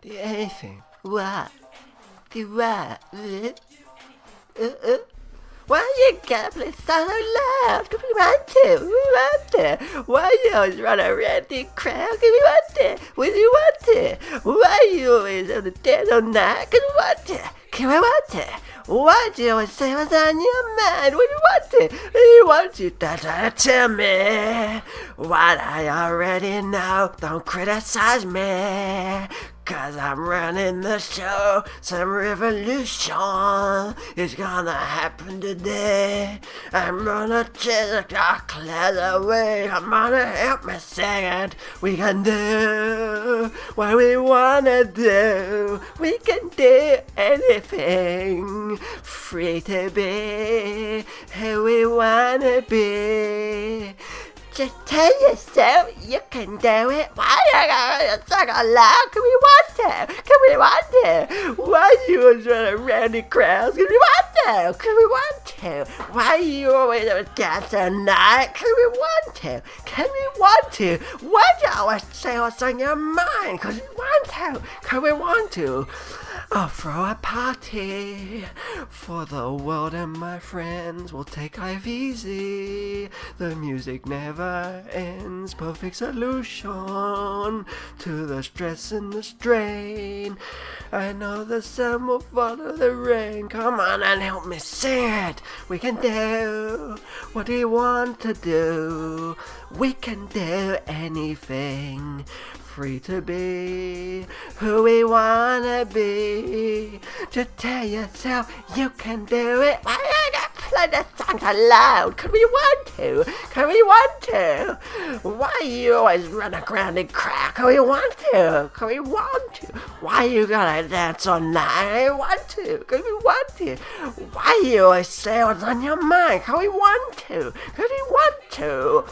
Do anything. What? Do what? Why you gotta play solo love? Do we want it? We want it. Why you always run around the crowd? Do we want it? We do want it. Why you always on the dance all night? Cause we want it. Can we want it? Why do you always say what's on your mind? We want it. We want you to try to tell me what I already know. Don't criticize me. Cause I'm running the show, some revolution is gonna happen today. I'm gonna chase the dark clouds away, I'm gonna help me sing it. We can do what we wanna do, we can do anything. Free to be who we wanna be. Just tell yourself you can do it. Why are you sing along? Can we want to? Can we want to? Why you always run around the crowds? Can we want to? Can we want to? Why you always dance all night? Can we want to? Can we want to? Why do you always say what's on your mind? Cause we want to. Can we want to? I'll throw a party for the world and my friends. We'll take life easy. The music never ends. Perfect solution to the stress and the strain. I know the sun will follow the rain. Come on and help me sing it. We can do what we want to do. We can do anything. Free to be who we wanna be. Just tell yourself you can do it. Why are you playing that song aloud? Can we want to? Can we want to? Why you always run around and cry? Can we want to? Can we want to? Why you gotta dance all night? Can we want to? Can we want to? Why you always say what's on your mind? Can we want to? Can we want to?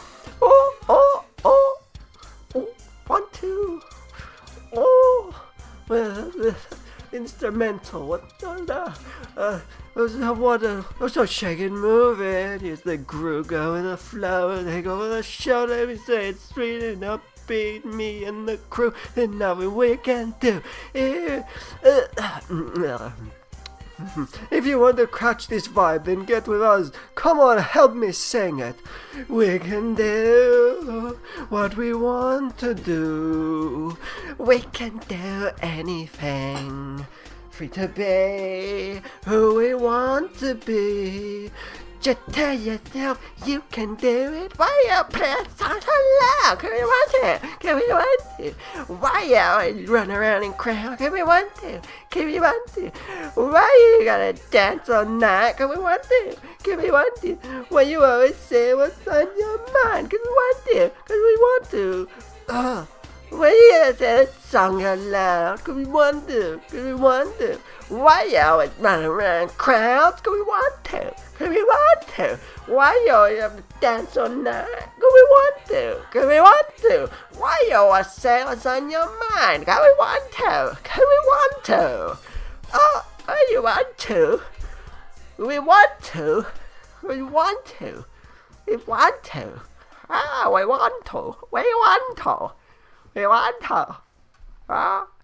Instrumental. What the? It was so shaking, moving. Here's the groove going, the flow, and take over the show. Let me say it's sweet and upbeat. Me and the crew, and now we can do. If you want to catch this vibe, then get with us. Come on, help me sing it. We can do what we want to do. We can do anything. Free to be who we want to be. Just tell yourself you can do it. Why you play a song so loud? Can we want it? Can we want it? Why you always run around in crowd? Can we want it? Can we want it? Why you gotta dance all night? Can we want it? Can we want it? Why you always say what's on your mind? Can we want it? Cause we want to. Why you gotta say that song out loud? Cause we want to. Cause we want to. Why you always run around crowds? Cause we want to. Cause we want to. Why you always have to dance all night? Cause we want to. Cause we want to. Why you always say what's on your mind? Cause we want to. Cause we want to. Oh, you want to. We want to. We want to. We want to. Ah, we want to. We want to. We want to.